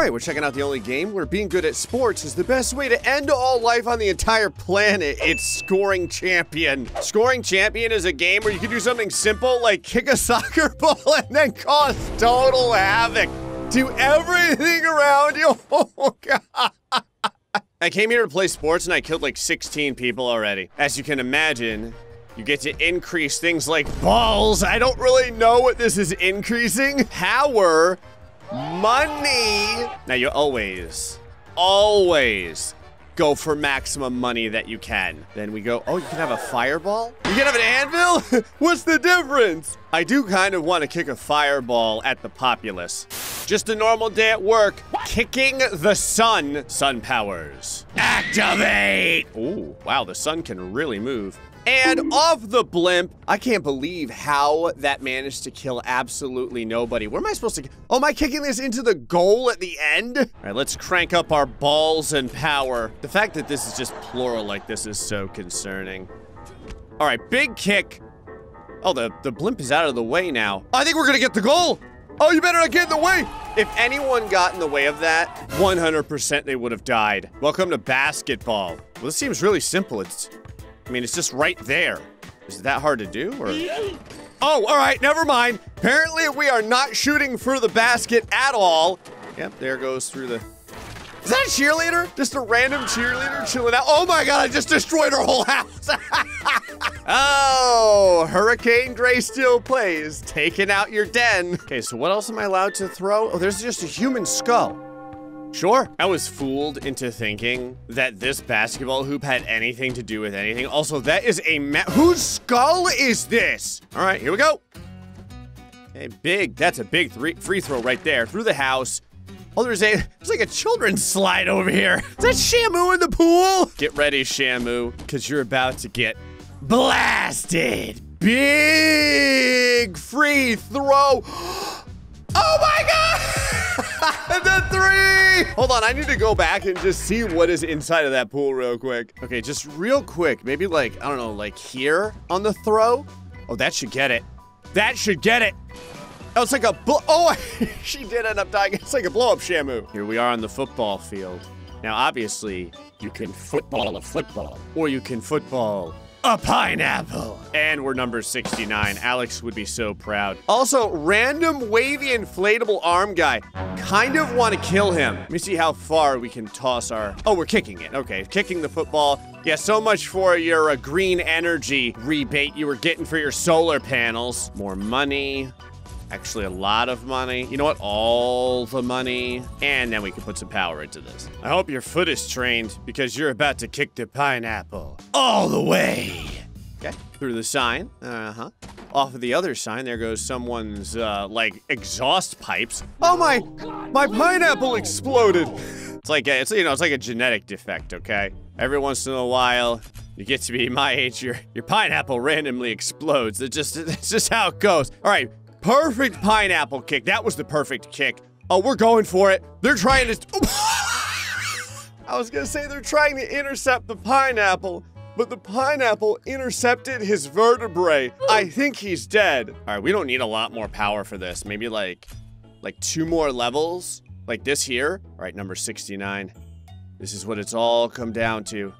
Alright, we're checking out the only game where being good at sports is the best way to end all life on the entire planet. It's Scoring Champion. Scoring Champion is a game where you can do something simple like kick a soccer ball and then cause total havoc to everything around you. Oh, God. I came here to play sports and I killed like 16 people already. As you can imagine, you get to increase things like balls. I don't really know what this is increasing. Power. Money! Now you always go for maximum money that you can. Then we go, oh, you can have a fireball? You can have an anvil? What's the difference? I do kind of want to kick a fireball at the populace. Just a normal day at work, kicking the sun. Sun powers. Activate! Ooh, wow, the sun can really move. And off the blimp, I can't believe how that managed to kill absolutely nobody. Where am I supposed to, oh, am I kicking this into the goal at the end? All right, let's crank up our balls and power. The fact that this is just plural like this is so concerning. All right, big kick. Oh, the blimp is out of the way now. I think we're gonna get the goal. Oh, you better not get in the way. If anyone got in the way of that, 100% they would have died. Welcome to basketball. Well, this seems really simple. I mean, it's just right there. Is it that hard to do, or? Oh, all right, never mind. Apparently, we are not shooting for the basket at all. Yep, there goes through the... Is that a cheerleader? Just a random cheerleader chilling out? Oh my God, I just destroyed her whole house. Oh, Hurricane Gray still plays, taking out your den. Okay, so what else am I allowed to throw? Oh, there's just a human skull. Sure. I was fooled into thinking that this basketball hoop had anything to do with anything. Also, that is a whose skull is this? All right, here we go. Hey, big, that's a big free throw right there through the house. Oh, there's like a children's slide over here. Is that Shamu in the pool? Get ready, Shamu, because you're about to get blasted. Big free throw. Oh my God! The three! Hold on, I need to go back and just see what is inside of that pool real quick. Okay, just real quick, maybe like, I don't know, like here on the throw? Oh, that should get it. That should get it. Oh, it's like a oh, she did end up dying. It's like a blow-up Shamu. Here we are on the football field. Now, obviously, you can football a football, or you can football a pineapple. And we're number 69. Alex would be so proud. Also, random wavy inflatable arm guy. Kind of want to kill him. Let me see how far we can toss our... Oh, we're kicking it. Okay, kicking the football. Yeah, so much for your green energy rebate you were getting for your solar panels. More money. Actually, a lot of money. You know what? All the money. And then we can put some power into this. I hope your foot is trained because you're about to kick the pineapple. All the way. Okay, through the sign, Off of the other sign, there goes someone's, like, exhaust pipes. Oh my, my pineapple exploded. It's like, it's like a genetic defect, okay? Every once in a while, you get to be my age, your pineapple randomly explodes. It's just how it goes. All right, perfect pineapple kick. That was the perfect kick. Oh, we're going for it. They're trying to, I was gonna say they're trying to intercept the pineapple, but the pineapple intercepted his vertebrae. I think he's dead. All right, we don't need a lot more power for this. Maybe like two more levels, like this here. All right, number 69. This is what it's all come down to.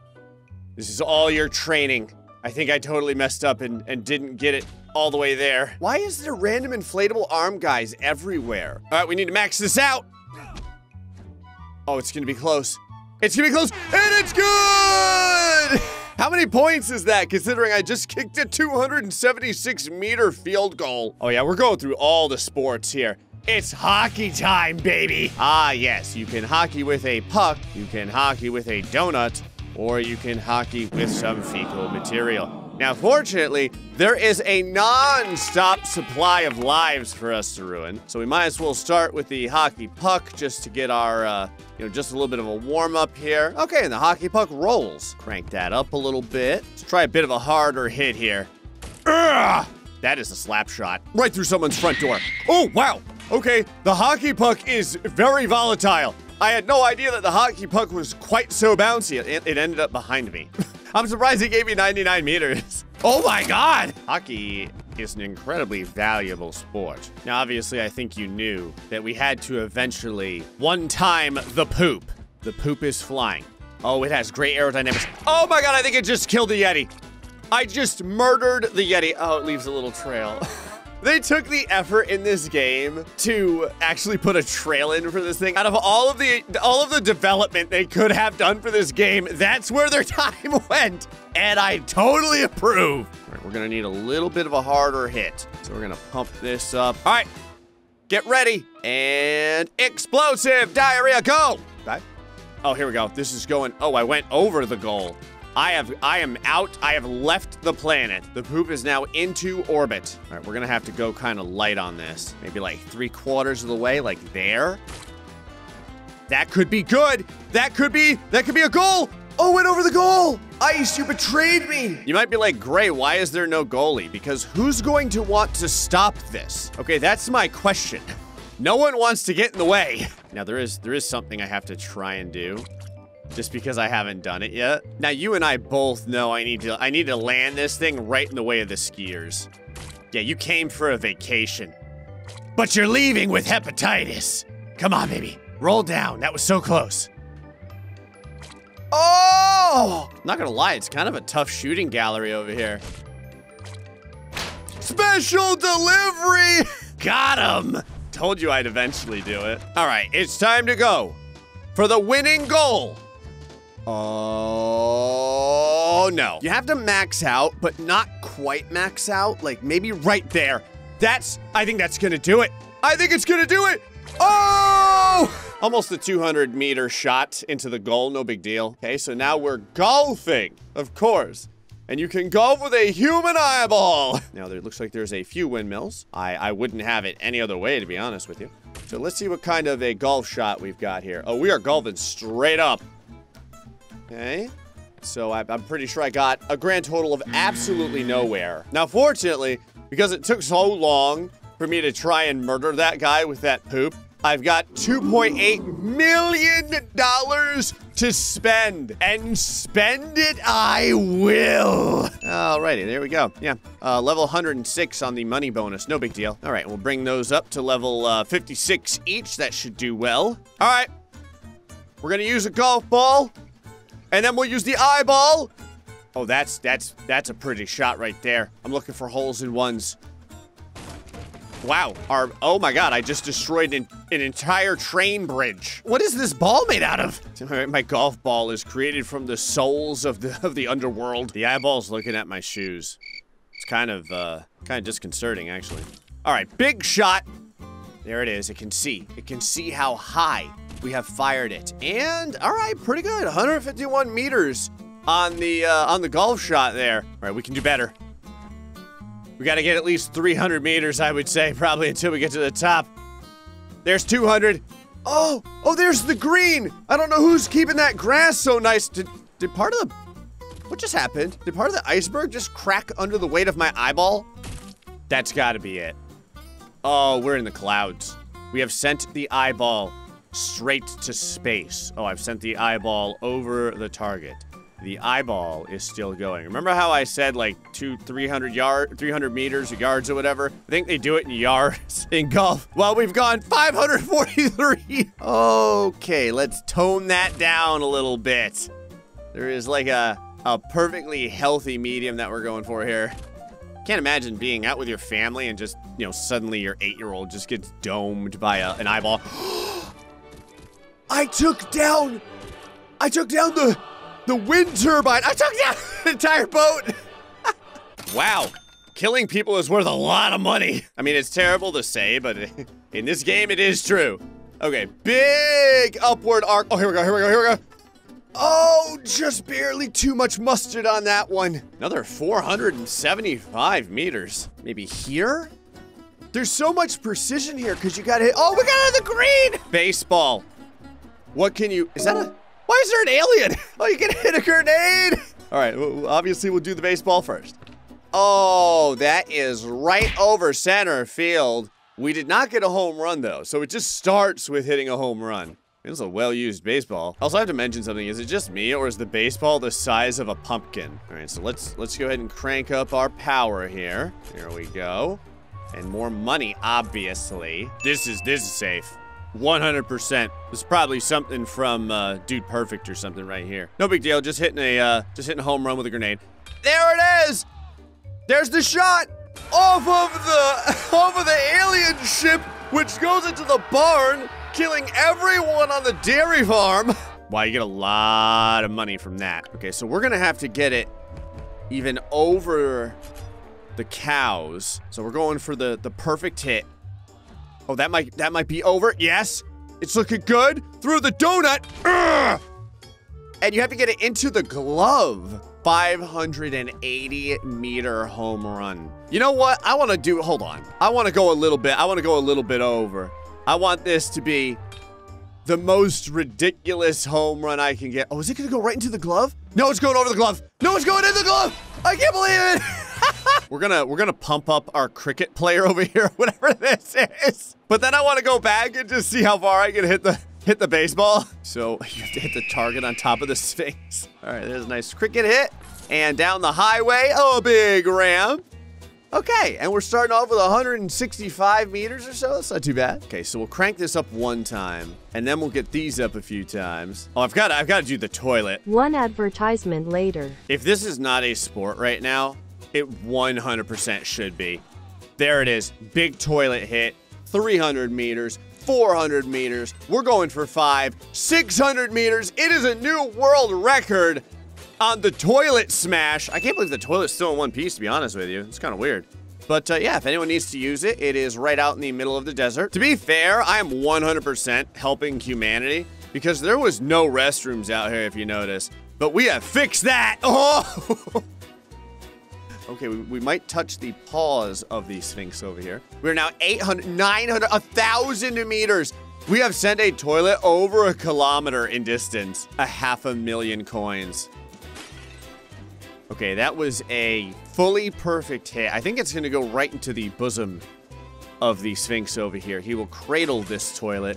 This is all your training. I think I totally messed up and didn't get it all the way there. Why is there random inflatable arm guys everywhere? All right, we need to max this out. Oh, it's gonna be close. It's gonna be close, and it's good! How many points is that, considering I just kicked a 276-meter field goal? Oh yeah, we're going through all the sports here. It's hockey time, baby. Ah, yes, you can hockey with a puck, you can hockey with a donut, or you can hockey with some fecal material. Now, fortunately, there is a non-stop supply of lives for us to ruin, so we might as well start with the hockey puck just to get our, just a little bit of a warm-up here. Okay, and the hockey puck rolls. Crank that up a little bit. Let's try a bit of a harder hit here. Ugh! That is a slap shot. Right through someone's front door. Oh, wow! Okay, the hockey puck is very volatile. I had no idea that the hockey puck was quite so bouncy. It ended up behind me. I'm surprised it gave me 99 meters. Oh my God! Hockey is an incredibly valuable sport. Now, obviously, I think you knew that we had to eventually one-time the poop. The poop is flying. Oh, it has great aerodynamics. Oh my god, I think it just killed the Yeti. I just murdered the Yeti. Oh, it leaves a little trail. They took the effort in this game to actually put a trail in for this thing. Out of all of the development they could have done for this game, that's where their time went. And I totally approve. All right, we're gonna need a little bit of a harder hit. So we're gonna pump this up. All right, get ready. And explosive diarrhea, go. Bye. Oh, here we go. This is going, oh, I went over the goal. I am out. I have left the planet. The poop is now into orbit. All right, we're gonna have to go kind of light on this. Maybe like 3/4 of the way, like there. That could be good. That could be a goal. Oh, went over the goal. Ice, you betrayed me. You might be like, Gray, why is there no goalie? Because who's going to want to stop this? Okay, that's my question. No one wants to get in the way. Now there is something I have to try and do. Just because I haven't done it yet. Now you and I both know I need to land this thing right in the way of the skiers. Yeah, you came for a vacation, but you're leaving with hepatitis. Come on, baby, roll down. That was so close. Oh! Not gonna lie, it's kind of a tough shooting gallery over here. Special delivery! Got him! Told you I'd eventually do it. All right, it's time to go for the winning goal. Oh, no. You have to max out, but not quite max out. Like, maybe right there. I think that's gonna do it. I think it's gonna do it. Oh! Almost a 200-meter shot into the goal, no big deal. Okay, so now we're golfing, of course. And you can golf with a human eyeball. Now, it looks like there's a few windmills. I wouldn't have it any other way, to be honest with you. So let's see what kind of a golf shot we've got here. Oh, we are golfing straight up. Okay, so I'm pretty sure I got a grand total of absolutely nowhere. Now, fortunately, because it took so long for me to try and murder that guy with that poop, I've got $2.8 million to spend, and spend it I will. Alrighty, there we go. Yeah, level 106 on the money bonus, no big deal. All right, we'll bring those up to level 56 each. That should do well. All right, we're gonna use a golf ball. And then we'll use the eyeball. Oh, that's a pretty shot right there. I'm looking for holes in ones. Wow, oh my god, I just destroyed an entire train bridge. What is this ball made out of? My golf ball is created from the souls of the underworld. The eyeball's looking at my shoes. It's kind of disconcerting, actually. All right, big shot. There it is, it can see. It can see how high we have fired it. And, all right, pretty good. 151 meters on the golf shot there. All right, we can do better. We gotta get at least 300 meters, I would say, probably until we get to the top. There's 200. Oh, there's the green. I don't know who's keeping that grass so nice. Did part of the, what just happened? Did part of the iceberg just crack under the weight of my eyeball? That's gotta be it. Oh, we're in the clouds. We have sent the eyeball straight to space. Oh, I've sent the eyeball over the target. The eyeball is still going. Remember how I said like 300 meters, or whatever? I think they do it in yards in golf. Well, we've gone 543. Okay, let's tone that down a little bit. There is like a perfectly healthy medium that we're going for here. Can't imagine being out with your family and just, you know, suddenly your 8-year-old just gets domed by an eyeball. I took down the wind turbine. I took down the entire boat. Wow, killing people is worth a lot of money. I mean, it's terrible to say, but in this game, it is true. Okay, big upward arc. Oh, here we go. Oh, just barely too much mustard on that one. Another 475 meters. Maybe here? There's so much precision here because you gotta hit. Oh, we got out of the green! Baseball. What can you, is that a, why is there an alien? Oh, you can hit a grenade. All right, well, obviously we'll do the baseball first. Oh, that is right over center field. We did not get a home run though, so it just starts with hitting a home run. It was a well-used baseball. Also, I have to mention something. Is it just me, or is the baseball the size of a pumpkin? All right, so let's go ahead and crank up our power here. There we go. And more money, obviously. This is safe. 100%. This is probably something from Dude Perfect or something right here. No big deal. Just hitting a home run with a grenade. There it is. There's the shot off of the alien ship, which goes into the barn, killing everyone on the dairy farm. Wow, you get a lot of money from that. Okay, so we're gonna have to get it even over the cows. So we're going for the perfect hit. Oh, that might be over. Yes, it's looking good. Through the donut. Urgh! And you have to get it into the glove. 580-meter home run. You know what? I want to do, hold on. I want to go a little bit over. I want this to be the most ridiculous home run I can get. Oh, is it going to go right into the glove? No, it's going over the glove. No, it's going into the glove. I can't believe it. We're gonna pump up our cricket player over here, whatever this is. But then I want to go back and just see how far I can hit the baseball. So you have to hit the target on top of the Sphinx. All right, there's a nice cricket hit. And down the highway, oh, a big ramp. Okay, and we're starting off with 165 meters or so. That's not too bad. Okay, so we'll crank this up one time, and then we'll get these up a few times. Oh, I've got to do the toilet. One advertisement later. If this is not a sport right now, it 100% should be. There it is. Big toilet hit. 300 meters. 400 meters. We're going for 600 meters. It is a new world record on the toilet smash. I can't believe the toilet's still in one piece, to be honest with you. It's kind of weird. But yeah, if anyone needs to use it, it is right out in the middle of the desert. To be fair, I am 100% helping humanity because there was no restrooms out here, if you notice. But we have fixed that. Oh! Okay, we might touch the paws of the Sphinx over here. We're now 800, 900, 1,000 meters. We have sent a toilet over a kilometer in distance. 500,000 coins. Okay, that was a fully perfect hit. I think it's gonna go right into the bosom of the Sphinx over here. He will cradle this toilet,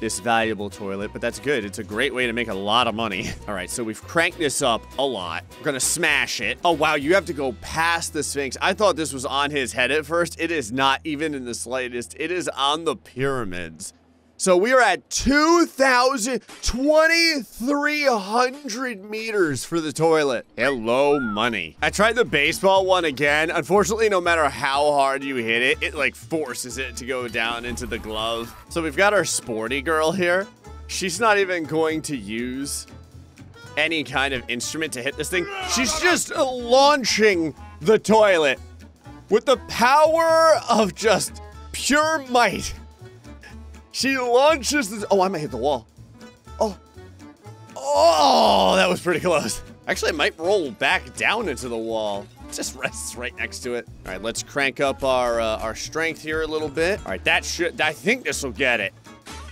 this valuable toilet, but that's good. It's a great way to make a lot of money. All right, so we've cranked this up a lot. We're gonna smash it. Oh, wow, you have to go past the Sphinx. I thought this was on his head at first. It is not even in the slightest. It is on the pyramids. So we are at 2,300 meters for the toilet. Hello, money. I tried the baseball one again. Unfortunately, no matter how hard you hit it, it like forces it to go down into the glove. So we've got our sporty girl here. She's not even going to use any kind of instrument to hit this thing. She's just launching the toilet with the power of just pure might. She launches this. Oh, I might hit the wall. Oh. Oh, that was pretty close. Actually, I might roll back down into the wall. It just rests right next to it. All right, let's crank up our strength here a little bit. All right, that should, I think this will get it.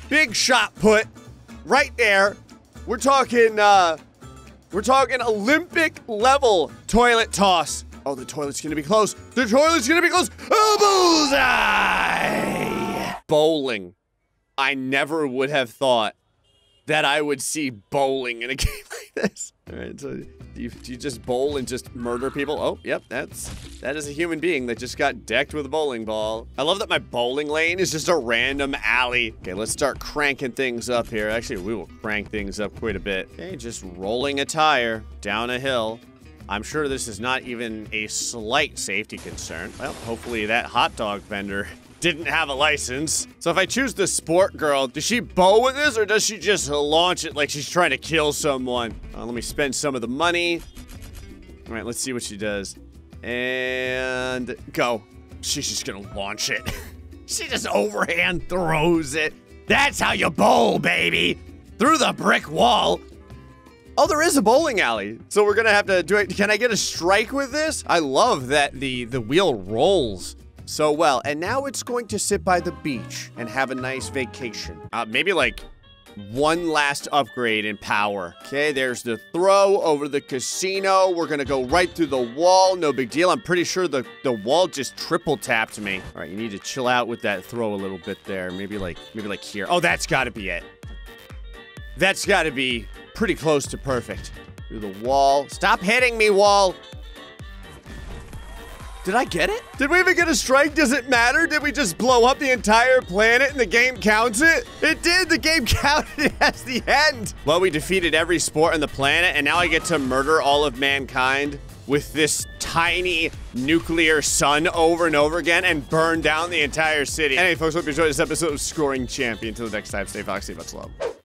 Big shot put right there. We're talking Olympic level toilet toss. Oh, the toilet's gonna be close. The toilet's gonna be close. Oh, bullseye! Bowling. I never would have thought that I would see bowling in a game like this. All right, so do you just bowl and just murder people? Oh, yep, that is a human being that just got decked with a bowling ball. I love that my bowling lane is just a random alley. Okay, let's start cranking things up here. Actually, we will crank things up quite a bit. Okay, just rolling a tire down a hill. I'm sure this is not even a slight safety concern. Well, hopefully that hot dog vendor didn't have a license. So if I choose the sport girl, does she bowl with this or does she just launch it like she's trying to kill someone? Let me spend some of the money. All right, let's see what she does. And go. She's just gonna launch it. She just overhand throws it. That's how you bowl, baby. Through the brick wall. Oh, there is a bowling alley. So we're gonna have to do it. Can I get a strike with this? I love that the wheel rolls so well, and now it's going to sit by the beach and have a nice vacation. Maybe like one last upgrade in power. Okay, there's the throw over the casino. We're gonna go right through the wall, no big deal. I'm pretty sure the wall just triple tapped me. All right, you need to chill out with that throw a little bit there. Maybe like here. Oh, that's gotta be it. That's got to be pretty close to perfect. Through the wall. Stop hitting me, wall. Did I get it? Did we even get a strike? Does it matter? Did we just blow up the entire planet and the game counts it? It did. The game counted as the end. Well, we defeated every sport on the planet, and now I get to murder all of mankind with this tiny nuclear sun over and over again and burn down the entire city. Anyway, folks, hope you enjoyed this episode of Scoring Champion. Until next time, stay foxy, much love.